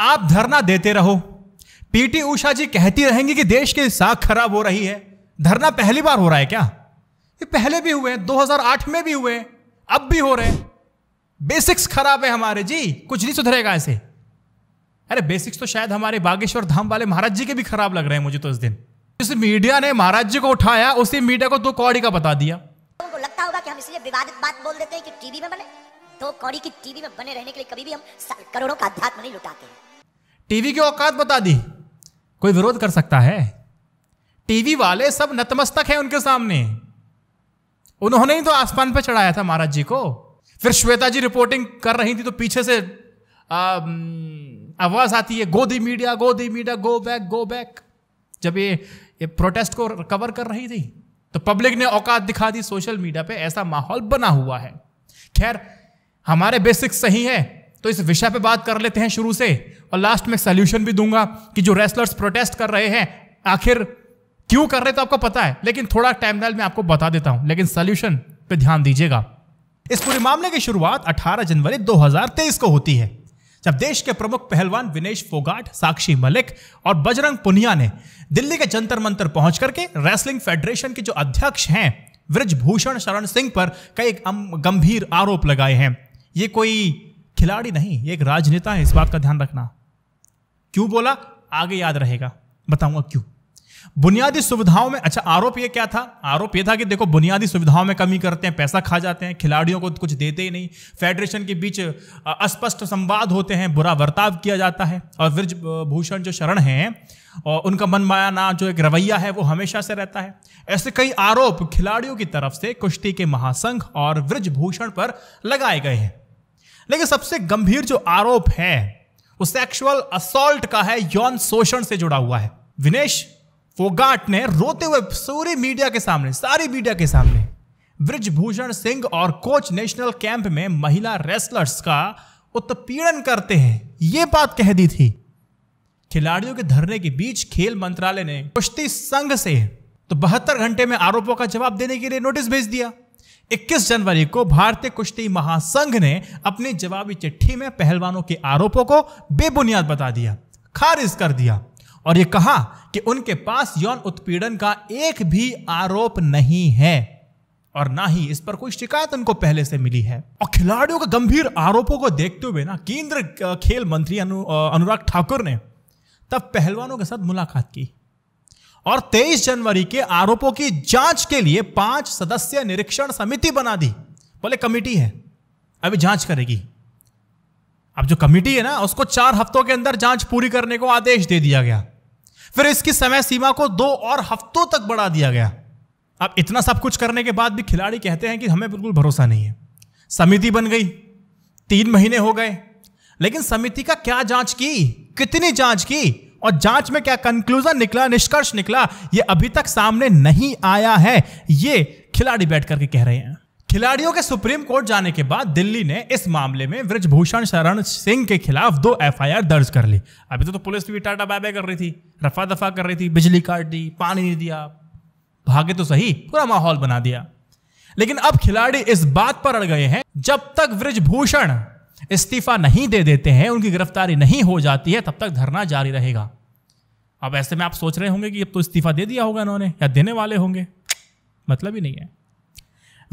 आप धरना देते रहो। पीटी उषा जी कहती रहेंगी कि देश की साख खराब हो रही है। धरना पहली बार हो रहा है क्या? ये पहले भी हुए, 2008 में भी हुए, अब भी हो रहे हैं। बेसिक्स खराब है हमारे जी, कुछ नहीं सुधरेगा ऐसे। अरे बेसिक्स तो शायद हमारे बागेश्वर धाम वाले महाराज जी के भी खराब लग रहे हैं मुझे तो। इस दिन जिस मीडिया ने महाराज जी को उठाया उसी मीडिया को 2 कौड़ी का बता दिया। उनको लगता होगा कि हम इसलिए विवादित बात बोल देते हैं कि टीवी में बने। 2 कौड़ी की टीवी में बने रहने के लिए कभी भी हम करोड़ों का अध्यात्म नहीं लुटाते हैं। टीवी की औकात बता दी, कोई विरोध कर सकता है? टीवी वाले सब नतमस्तक हैं उनके सामने। उन्होंने ही तो आसमान पर चढ़ाया था महाराज जी को। फिर श्वेता जी रिपोर्टिंग कर रही थी तो पीछे से आवाज आती है, गोदी मीडिया, गोदी media, go back, go back. जब ये प्रोटेस्ट को कवर कर रही थी तो पब्लिक ने औकात दिखा दी सोशल मीडिया पे। ऐसा माहौल बना हुआ है। खैर, हमारे बेसिक्स सही है तो इस विषय पे बात कर लेते हैं शुरू से, और लास्ट में सॉल्यूशन भी दूंगा कि जो रेसलर्स प्रोटेस्ट कर रहे हैं आखिर क्यों कर रहे, तो आपको पता है, लेकिन थोड़ा टाइम लाइन में आपको बता देता हूं, लेकिन सॉल्यूशन पे ध्यान दीजिएगा। इस पूरे मामले की शुरुआत 18 जनवरी 2023 को होती है, जब देश के प्रमुख पहलवान विनेश फोगाट, साक्षी मलिक और बजरंग पुनिया ने दिल्ली के जंतर मंतर पहुंच करके रेसलिंग फेडरेशन के जो अध्यक्ष हैं बृजभूषण शरण सिंह पर कई गंभीर आरोप लगाए हैं। ये कोई खिलाड़ी नहीं, ये एक राजनेता है, इस बात का ध्यान रखना। क्यों बोला आगे याद रहेगा, बताऊंगा क्यों। बुनियादी सुविधाओं में, अच्छा आरोप ये क्या था? आरोप ये था कि देखो बुनियादी सुविधाओं में कमी करते हैं, पैसा खा जाते हैं, खिलाड़ियों को कुछ देते ही नहीं, फेडरेशन के बीच अस्पष्ट संवाद होते हैं, बुरा बर्ताव किया जाता है। और बृजभूषण जो शरण हैं और उनका मनमाना ना जो एक रवैया है वो हमेशा से रहता है। ऐसे कई आरोप खिलाड़ियों की तरफ से कुश्ती के महासंघ और बृजभूषण पर लगाए गए हैं। लेकिन सबसे गंभीर जो आरोप है वो सेक्सुअल असॉल्ट का है, यौन शोषण से जुड़ा हुआ है। विनेश फोगाट ने रोते हुए पूरी मीडिया के सामने, सारी मीडिया के सामने, बृजभूषण सिंह और कोच नेशनल कैंप में महिला रेसलर्स का उत्पीड़न करते हैं, ये बात कह दी थी। खिलाड़ियों के धरने के बीच खेल मंत्रालय ने कुश्ती संघ से तो 72 घंटे में आरोपों का जवाब देने के लिए नोटिस भेज दिया। 21 जनवरी को भारतीय कुश्ती महासंघ ने अपनी जवाबी चिट्ठी में पहलवानों के आरोपों को बेबुनियाद बता दिया, खारिज कर दिया, और ये कहा कि उनके पास यौन उत्पीड़न का एक भी आरोप नहीं है और ना ही इस पर कोई शिकायत उनको पहले से मिली है। और खिलाड़ियों के गंभीर आरोपों को देखते हुए ना केंद्रीय खेल मंत्री अनुराग ठाकुर ने तब पहलवानों के साथ मुलाकात की और 23 जनवरी के आरोपों की जांच के लिए 5 सदस्यीय निरीक्षण समिति बना दी। बोले कमेटी है, अभी जांच करेगी। अब जो कमेटी है ना उसको 4 हफ्तों के अंदर जांच पूरी करने को आदेश दे दिया गया। फिर इसकी समय सीमा को 2 और हफ्तों तक बढ़ा दिया गया। अब इतना सब कुछ करने के बाद भी खिलाड़ी कहते हैं कि हमें बिल्कुल भरोसा नहीं है। समिति बन गई, 3 महीने हो गए, लेकिन समिति का क्या जांच की, कितनी जांच की और जांच में क्या कंक्लूजन निकला, निष्कर्ष निकला, यह अभी तक सामने नहीं आया है, ये खिलाड़ी बैठ करके कह रहे हैं। खिलाड़ियों के सुप्रीम कोर्ट जाने के बाद दिल्ली ने इस मामले में बृजभूषण शरण सिंह के खिलाफ 2 एफआईआर दर्ज कर ली। अभी तो पुलिस भी टाटा बाय बाय कर रही थी, रफा दफा कर रही थी, बिजली काट दी, पानी नहीं दिया, भागे तो सही, पूरा माहौल बना दिया। लेकिन अब खिलाड़ी इस बात पर अड़ गए हैं, जब तक बृजभूषण इस्तीफा नहीं दे देते हैं, उनकी गिरफ्तारी नहीं हो जाती है, तब तक धरना जारी रहेगा। अब ऐसे में आप सोच रहे होंगे कि अब तो इस्तीफा दे दिया होगा इन्होंने या देने वाले होंगे, मतलब ही नहीं है।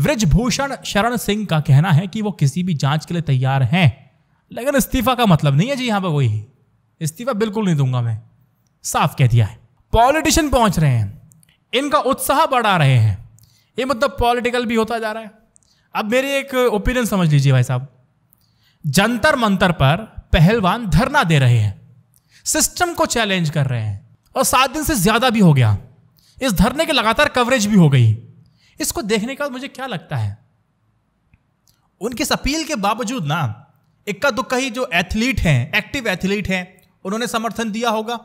बृजभूषण शरण सिंह का कहना है कि वो किसी भी जांच के लिए तैयार हैं, लेकिन इस्तीफा का मतलब नहीं है जी यहाँ पर कोई इस्तीफा बिल्कुल नहीं दूंगा, मैं साफ कह दिया है। पॉलिटिशियन पहुंच रहे हैं, इनका उत्साह बढ़ा रहे हैं, ये मतलब पॉलिटिकल भी होता जा रहा है। अब मेरी एक ओपिनियन समझ लीजिए भाई साहब, जंतर मंतर पर पहलवान धरना दे रहे हैं, सिस्टम को चैलेंज कर रहे हैं, और 7 दिन से ज्यादा भी हो गया, इस धरने की लगातार कवरेज भी हो गई। इसको देखने के बाद मुझे क्या लगता है, उनकी इस अपील के बावजूद ना इक्का दुक्का ही जो एथलीट हैं, एक्टिव एथलीट हैं, उन्होंने समर्थन दिया होगा,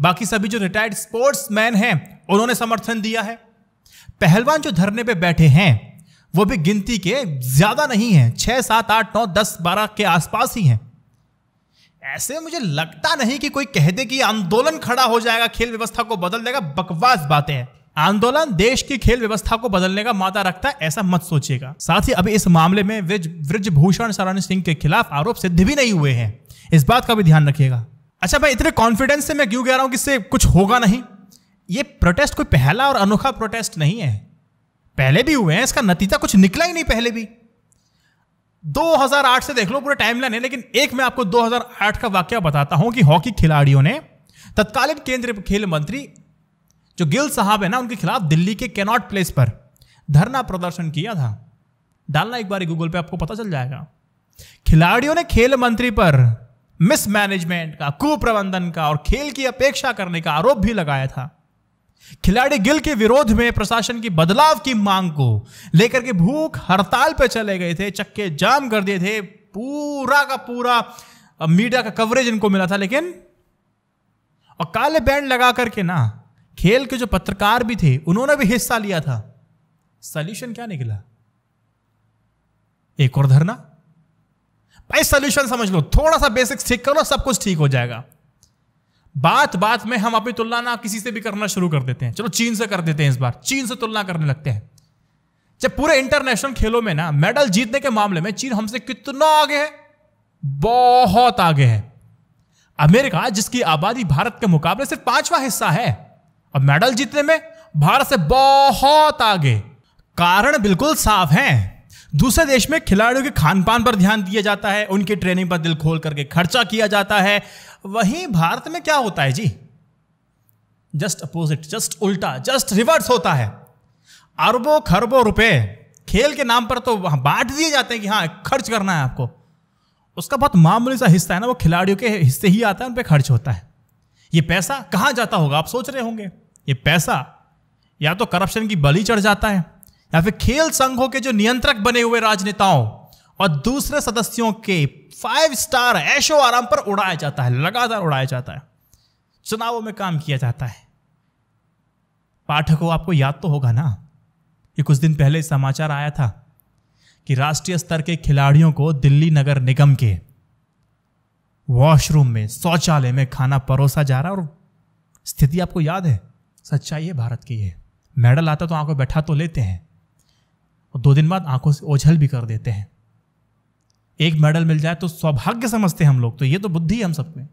बाकी सभी जो रिटायर्ड स्पोर्ट्समैन हैं उन्होंने समर्थन दिया है। पहलवान जो धरने पे बैठे हैं वो भी गिनती के ज्यादा नहीं हैं, 6, 7, 8, 9, 10, 12 के आसपास ही हैं। ऐसे मुझे लगता नहीं कि कोई कह दे कि आंदोलन खड़ा हो जाएगा, खेल व्यवस्था को बदल देगा, बकवास बातें हैं। आंदोलन देश की खेल व्यवस्था को बदलने का मादा रखता है, ऐसा मत सोचिएगा। साथ ही अभी इस मामले में बृजभूषण शरण सिंह के खिलाफ आरोप सिद्ध भी नहीं हुए हैं, इस बात का भी ध्यान रखिएगा। अच्छा भाई, इतने कॉन्फिडेंस से मैं क्यों कह रहा हूँ कि इससे कुछ होगा नहीं? ये प्रोटेस्ट कोई पहला और अनोखा प्रोटेस्ट नहीं है, पहले भी हुए हैं, इसका नतीजा कुछ निकला ही नहीं। पहले भी 2008 से देख लो, पूरा टाइमलाइन है, लेकिन एक मैं आपको 2008 का वाकया बताता हूं कि हॉकी खिलाड़ियों ने तत्कालीन केंद्रीय खेल मंत्री जो गिल साहब है ना, उनके खिलाफ दिल्ली के कैनॉट प्लेस पर धरना प्रदर्शन किया था। डालना एक बार गूगल पे, आपको पता चल जाएगा। खिलाड़ियों ने खेल मंत्री पर मिसमैनेजमेंट का, कुप्रबंधन का और खेल की अपेक्षा करने का आरोप भी लगाया था। खिलाड़ी गिल के विरोध में प्रशासन की बदलाव की मांग को लेकर के भूख हड़ताल पर चले गए थे, चक्के जाम कर दिए थे, पूरा का पूरा मीडिया का कवरेज इनको मिला था। लेकिन और काले बैंड लगा करके ना, खेल के जो पत्रकार भी थे उन्होंने भी हिस्सा लिया था। सॉल्यूशन क्या निकला? एक और धरना। भाई सॉल्यूशन समझ लो, थोड़ा सा बेसिक सीख करो, सब कुछ ठीक हो जाएगा। बात बात में हम अपनी तुलना ना किसी से भी करना शुरू कर देते हैं। चलो चीन से कर देते हैं, इस बार चीन से तुलना करने लगते हैं। जब पूरे इंटरनेशनल खेलों में ना मेडल जीतने के मामले में चीन हमसे कितना आगे है, बहुत आगे है। अमेरिका, जिसकी आबादी भारत के मुकाबले सिर्फ 5वां हिस्सा है, और मेडल जीतने में भारत से बहुत आगे। कारण बिल्कुल साफ हैं। दूसरे देश में खिलाड़ियों के खान पान पर ध्यान दिया जाता है, उनकी ट्रेनिंग पर दिल खोल करके खर्चा किया जाता है। वहीं भारत में क्या होता है जी? जस्ट अपोजिट, जस्ट उल्टा, जस्ट रिवर्स होता है। अरबों खरबों रुपए खेल के नाम पर तो बांट दिए जाते हैं कि हाँ खर्च करना है आपको। उसका बहुत मामूली सा हिस्सा है ना, वो खिलाड़ियों के हिस्से ही आता है, उन पर खर्च होता है। ये पैसा कहाँ जाता होगा? आप सोच रहे होंगे ये पैसा या तो करप्शन की बलि चढ़ जाता है, या फिर खेल संघों के जो नियंत्रक बने हुए राजनेताओं और दूसरे सदस्यों के 5 स्टार ऐशो आराम पर उड़ाया जाता है, लगातार उड़ाया जाता है। चुनावों में काम किया जाता है। पाठकों, आपको याद तो होगा ना, ये कुछ दिन पहले समाचार आया था कि राष्ट्रीय स्तर के खिलाड़ियों को दिल्ली नगर निगम के वॉशरूम में, शौचालय में खाना परोसा जा रहा है। और स्थिति आपको याद है, सच्चाई है भारत की ये। मेडल आता तो आंखों बैठा तो लेते हैं, और 2 दिन बाद आंखों से ओझल भी कर देते हैं। एक मेडल मिल जाए तो सौभाग्य समझते हैं हम लोग, तो ये तो बुद्धि है हम सब में।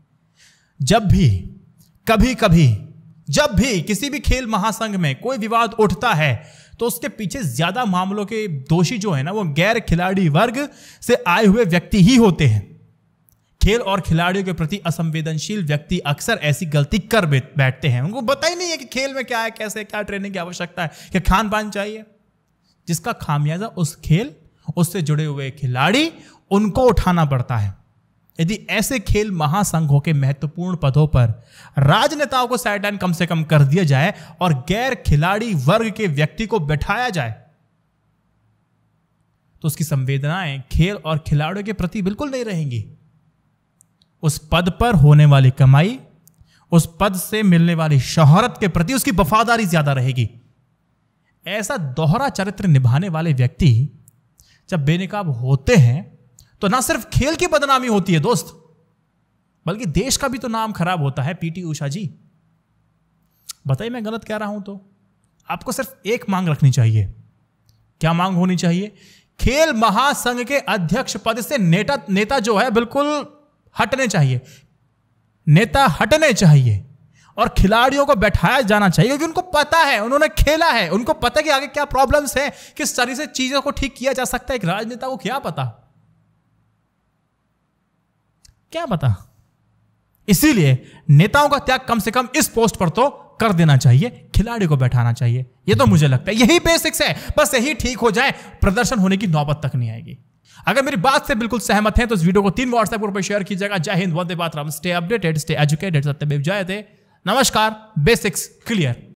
जब भी कभी कभी जब भी किसी भी खेल महासंघ में कोई विवाद उठता है, तो उसके पीछे ज्यादा मामलों के दोषी जो है ना, वो गैर खिलाड़ी वर्ग से आए हुए व्यक्ति ही होते हैं। खेल और खिलाड़ियों के प्रति असंवेदनशील व्यक्ति अक्सर ऐसी गलती कर बैठते हैं। उनको पता ही नहीं है कि खेल में क्या है, कैसे, क्या ट्रेनिंग की आवश्यकता है, क्या खान पान चाहिए। जिसका खामियाजा उस खेल, उससे जुड़े हुए खिलाड़ी, उनको उठाना पड़ता है। यदि ऐसे खेल महासंघों के महत्वपूर्ण पदों पर राजनेताओं को साइडलाइन कम से कम कर दिया जाए और गैर खिलाड़ी वर्ग के व्यक्ति को बैठाया जाए, तो उसकी संवेदनाएं खेल और खिलाड़ियों के प्रति बिल्कुल नहीं रहेंगी। उस पद पर होने वाली कमाई, उस पद से मिलने वाली शोहरत के प्रति उसकी वफादारी ज्यादा रहेगी। ऐसा दोहरा चरित्र निभाने वाले व्यक्ति जब बेनकाब होते हैं, तो ना सिर्फ खेल की बदनामी होती है दोस्त, बल्कि देश का भी तो नाम खराब होता है। पीटी उषा जी, बताइए मैं गलत कह रहा हूं तो? आपको सिर्फ एक मांग रखनी चाहिए। क्या मांग होनी चाहिए? खेल महासंघ के अध्यक्ष पद से नेता जो है बिल्कुल हटने चाहिए, नेता हटने चाहिए और खिलाड़ियों को बैठाया जाना चाहिए, क्योंकि उनको पता है, उन्होंने खेला है, उनको पता है कि आगे क्या प्रॉब्लम्स हैं, किस तरह से चीजों को ठीक किया जा सकता है। एक राजनेता को क्या पता, क्या पता। इसीलिए नेताओं का त्याग कम से कम इस पोस्ट पर तो कर देना चाहिए, खिलाड़ी को बैठाना चाहिए। यह तो मुझे लगता है यही बेसिक्स है, बस यही ठीक हो जाए, प्रदर्शन होने की नौबत तक नहीं आएगी। अगर मेरी बात से बिल्कुल सहमत हैं तो इस वीडियो को 3 व्हाट्सएप ग्रुप पर शेयर कीजिएगा। जय हिंद, वंदे मातरम। Stay updated, stay educated. सत्यमेव जयते। नमस्कार। Basics clear.